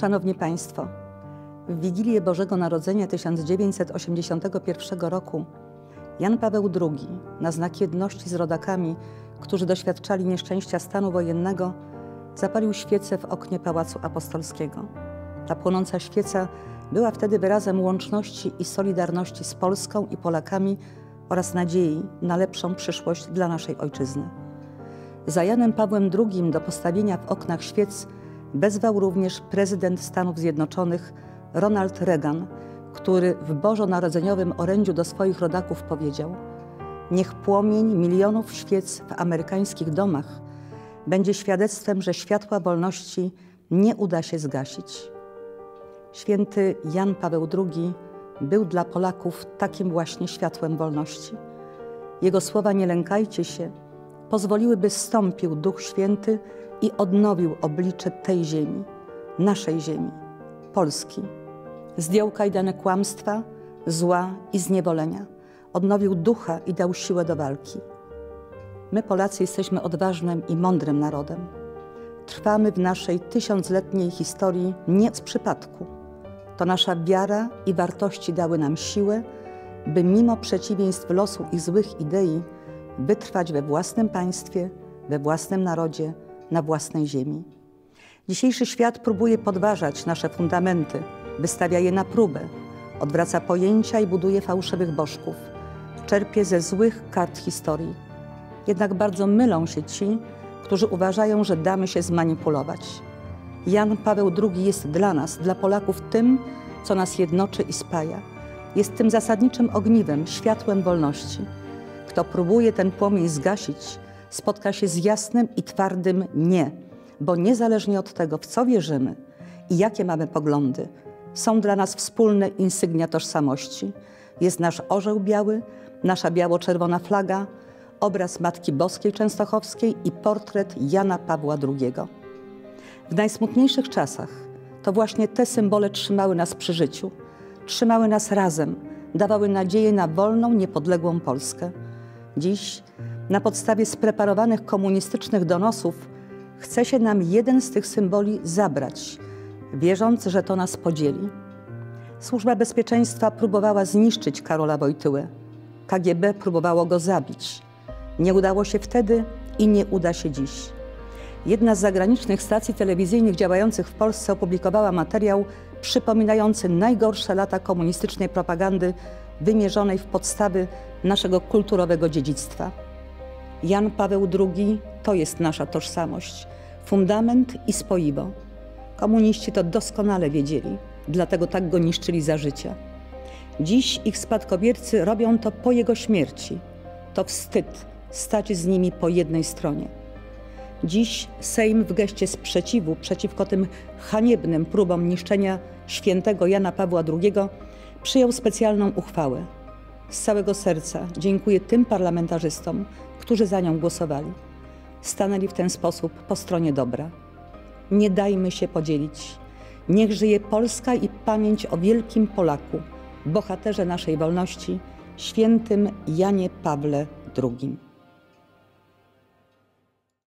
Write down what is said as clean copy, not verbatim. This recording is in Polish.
Szanowni Państwo, w Wigilię Bożego Narodzenia 1981 roku Jan Paweł II na znak jedności z rodakami, którzy doświadczali nieszczęścia stanu wojennego, zapalił świecę w oknie Pałacu Apostolskiego. Ta płonąca świeca była wtedy wyrazem łączności i solidarności z Polską i Polakami oraz nadziei na lepszą przyszłość dla naszej ojczyzny. Za Janem Pawłem II do postawienia w oknach świec wezwał również prezydent Stanów Zjednoczonych Ronald Reagan, który w bożonarodzeniowym orędziu do swoich rodaków powiedział: niech płomień milionów świec w amerykańskich domach będzie świadectwem, że światła wolności nie uda się zgasić. Święty Jan Paweł II był dla Polaków takim właśnie światłem wolności. Jego słowa "nie lękajcie się" pozwoliły, by zstąpił Duch Święty i odnowił oblicze tej ziemi, naszej ziemi, Polski. Zdjął kajdany kłamstwa, zła i zniewolenia. Odnowił ducha i dał siłę do walki. My, Polacy, jesteśmy odważnym i mądrym narodem. Trwamy w naszej 1000-letniej historii nie z przypadku. To nasza wiara i wartości dały nam siłę, by mimo przeciwieństw losu i złych idei wytrwać we własnym państwie, we własnym narodzie, na własnej ziemi. Dzisiejszy świat próbuje podważać nasze fundamenty, wystawia je na próbę, odwraca pojęcia i buduje fałszywych bożków, czerpie ze złych kart historii. Jednak bardzo mylą się ci, którzy uważają, że damy się zmanipulować. Jan Paweł II jest dla nas, dla Polaków, tym, co nas jednoczy i spaja. Jest tym zasadniczym ogniwem, światłem wolności. Kto próbuje ten płomień zgasić, spotka się z jasnym i twardym nie, bo niezależnie od tego, w co wierzymy i jakie mamy poglądy, są dla nas wspólne insygnia tożsamości. Jest nasz orzeł biały, nasza biało-czerwona flaga, obraz Matki Boskiej Częstochowskiej i portret Jana Pawła II. W najsmutniejszych czasach to właśnie te symbole trzymały nas przy życiu, trzymały nas razem, dawały nadzieję na wolną, niepodległą Polskę. Dziś, na podstawie spreparowanych komunistycznych donosów, chce się nam jeden z tych symboli zabrać, wierząc, że to nas podzieli. Służba Bezpieczeństwa próbowała zniszczyć Karola Wojtyłę. KGB próbowało go zabić. Nie udało się wtedy i nie uda się dziś. Jedna z zagranicznych stacji telewizyjnych działających w Polsce opublikowała materiał przypominający najgorsze lata komunistycznej propagandy wymierzonej w podstawy naszego kulturowego dziedzictwa. Jan Paweł II to jest nasza tożsamość, fundament i spoiwo. Komuniści to doskonale wiedzieli, dlatego tak go niszczyli za życia. Dziś ich spadkobiercy robią to po jego śmierci. To wstyd stać z nimi po jednej stronie. Dziś Sejm w geście sprzeciwu przeciwko tym haniebnym próbom niszczenia świętego Jana Pawła II przyjął specjalną uchwałę. Z całego serca dziękuję tym parlamentarzystom, którzy za nią głosowali. Stanęli w ten sposób po stronie dobra. Nie dajmy się podzielić. Niech żyje Polska i pamięć o wielkim Polaku, bohaterze naszej wolności, świętym Janie Pawle II.